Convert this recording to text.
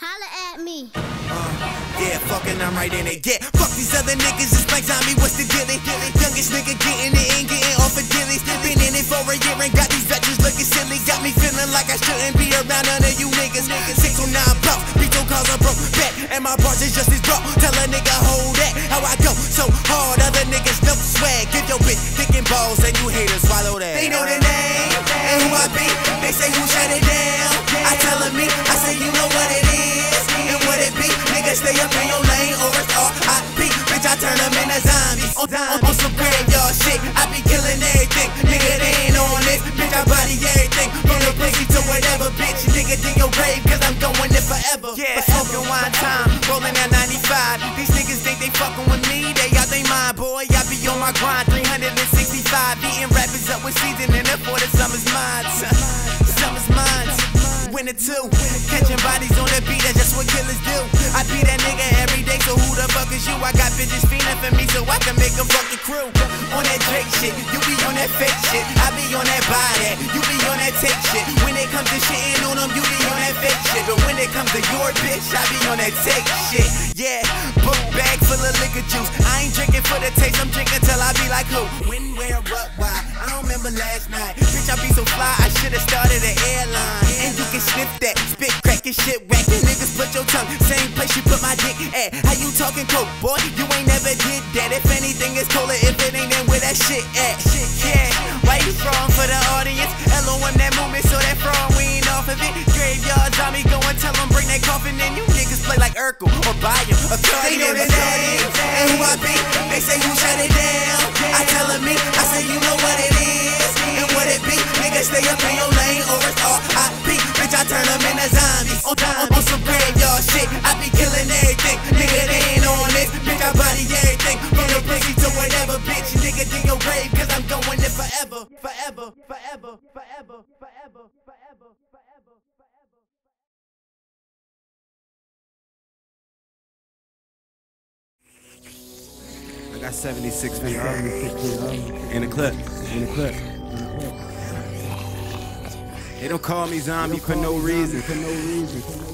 Holla at me. Yeah, fuckin' I'm right in it. Yeah, fuck these other niggas, just like Tommy, what's the dealie? Youngest nigga getting it and getting off of dillies. Been in it for a year and got these veterans looking silly. Got me feeling like I shouldn't be around none of you niggas. 609 blocks, beat your cars, I broke back. And my bars is just as broke. Tell a nigga, hold that. How I go so hard, other niggas no swag. Give your bitch thinking balls and you haters swallow that. They know the name and who I be. They say who shut it down. I tell them me, I say you know what it is and what it be. Stay up in your lane or it's R.I.P. Bitch, I turn them into zombies. On some graveyard shit, I be killing everything. Nigga, they ain't on this. Bitch, I body everything. From the pussy to whatever, bitch. Nigga, dig your grave, cause I'm going there forever. Yeah, smoking wine time, rolling at 95. These niggas think they fucking with me, they out they mind, boy. I be on my grind, 365. Eating rappers up with seasoning up for the summer's mine. Summer's mine. Winter too, catching bodies on the beat, that's just what killers do. I be that nigga every day, so who the fuck is you? I got bitches feeling for me, so I can make them fuck the crew. On that Drake shit, you be on that fake shit. I be on that body, you be on that take shit. When it comes to shitting on them, you be on that fake shit. But when it comes to your bitch, I be on that take shit. Yeah, book bag full of liquor juice. I ain't drinking for the taste, I'm drinking till I be like who? When, where, what, why? I don't remember last night. Bitch, I be so fly, I should've started an airline. And you can sniff that, spit crack and shit whack. Niggas put your tongue, same place you put my dick at. How you talking coke, boy? You ain't never did that. If anything is cooler, if it ain't then where that shit at. Yeah, why you wrong for the audience? LOM that movement, so that fraud we ain't off of it. Graveyard zombie, go and tell them bring that coffin in. You niggas play like Urkel or Bayou. They know the name and who I be. They say who shut it down. I tell them me, I say you know what it is and what it be. Niggas stay up in your lane or it's R.I.P. Bitch, I turn them into zombies. On some graveyard shit, I be killing everything. Nigga, they ain't on this. Bitch, I body everything. From the pussy to whatever, bitch. Nigga, dig your grave, cause I'm going there forever. Forever, forever, forever, forever, forever, forever. I got 76 feet in the clip. They don't call me zombie for no reason.